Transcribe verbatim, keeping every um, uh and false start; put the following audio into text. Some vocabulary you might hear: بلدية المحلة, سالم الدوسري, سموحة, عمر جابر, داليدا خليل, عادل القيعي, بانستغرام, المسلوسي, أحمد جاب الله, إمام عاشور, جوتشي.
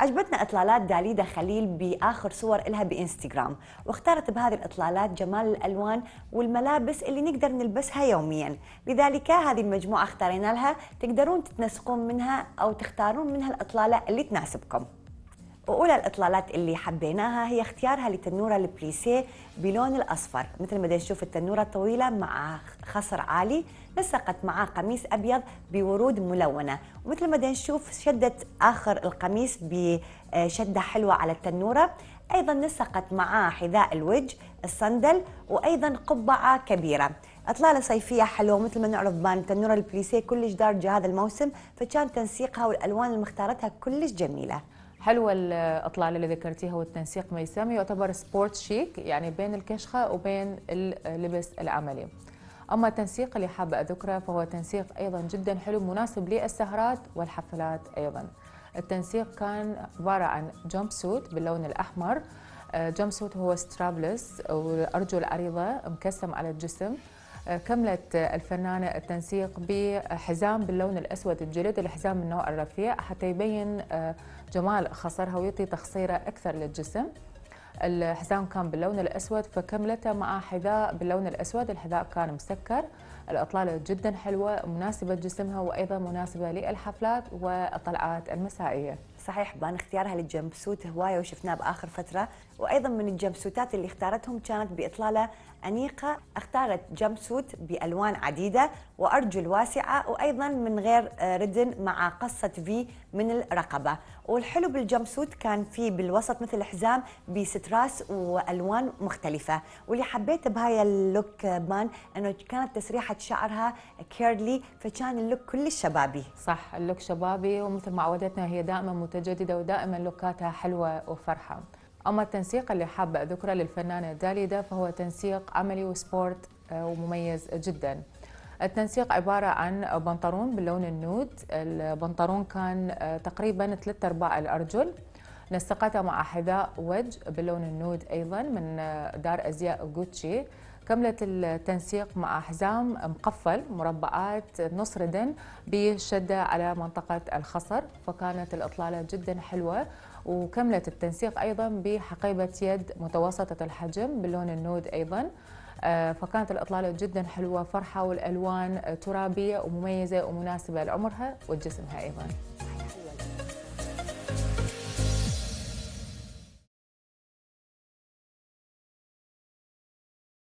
عجبتنا اطلالات داليدا خليل باخر صور لها بانستغرام، واختارت بهذه الاطلالات جمال الالوان والملابس اللي نقدر نلبسها يوميا، لذلك هذه المجموعه اختارينا لها، تقدرون تتنسقون منها او تختارون منها الاطلاله اللي تناسبكم. واولى الاطلالات اللي حبيناها هي اختيارها لتنوره البليسيه بلون الاصفر، مثل ما نشوف التنوره الطويله مع خصر عالي نسقت معاه قميص ابيض بورود ملونه، ومثل ما نشوف شدت اخر القميص بشده حلوه على التنوره، ايضا نسقت معاه حذاء الوجه الصندل وايضا قبعه كبيره. اطلاله صيفيه حلوه، مثل ما نعرف بان تنوره البليسيه كلش دارجه هذا الموسم، فكان تنسيقها والالوان اللي مختارتها كلش جميله. حلوة الأطلالة اللي ذكرتيها والتنسيق ميسام، يعتبر سبورت شيك يعني بين الكشخة وبين اللبس العملي. أما التنسيق اللي حابة أذكره فهو تنسيق أيضا جدا حلو مناسب للسهرات والحفلات أيضا. التنسيق كان عبارة عن جمب سوت باللون الأحمر، جمب سوت هو سترابلس والأرجل عريضة مكسم على الجسم. كملت الفنانة التنسيق بحزام باللون الأسود الجلد، الحزام من نوع الرفيع حتى يبين جمال خصرها ويعطي تخصيرة أكثر للجسم. الحزام كان باللون الأسود فكملته مع حذاء باللون الأسود، الحذاء كان مسكر. الأطلالة جدا حلوة مناسبة لجسمها وأيضا مناسبة للحفلات والطلعات المسائية. صحيح بان اختيارها للجمبسوت هواية وشفناه بآخر فترة، وأيضا من الجمبسوتات اللي اختارتهم كانت بإطلالة أنيقة، اختارت جمبسوت بألوان عديدة وأرجل واسعة وأيضا من غير ردن مع قصة في من الرقبة. والحلو بالجمبسوت كان فيه بالوسط مثل حزام بستراس وألوان مختلفة، واللي حبيت بهاي اللوك بان أنه كانت تسريحة شعرها كيرلي فكان اللوك كلش شبابي. صح، اللوك شبابي ومثل ما عودتنا هي دائما متجددة ودائما لوكاتها حلوة وفرحة. أما التنسيق اللي حابة أذكره للفنانة داليدا فهو تنسيق عملي وسبورت ومميز جدا. التنسيق عبارة عن بنطلون باللون النود، البنطلون كان تقريبا ثلاثة أرباع الأرجل، نسقته مع حذاء وجه باللون النود أيضا من دار أزياء جوتشي. كملت التنسيق مع حزام مقفل مربعات نص ردن بشدة على منطقة الخصر، فكانت الإطلالة جدا حلوة. وكملت التنسيق أيضا بحقيبة يد متوسطة الحجم باللون النود أيضا، فكانت الإطلالة جدا حلوة فرحة والألوان ترابية ومميزة ومناسبة لعمرها وجسمها أيضا.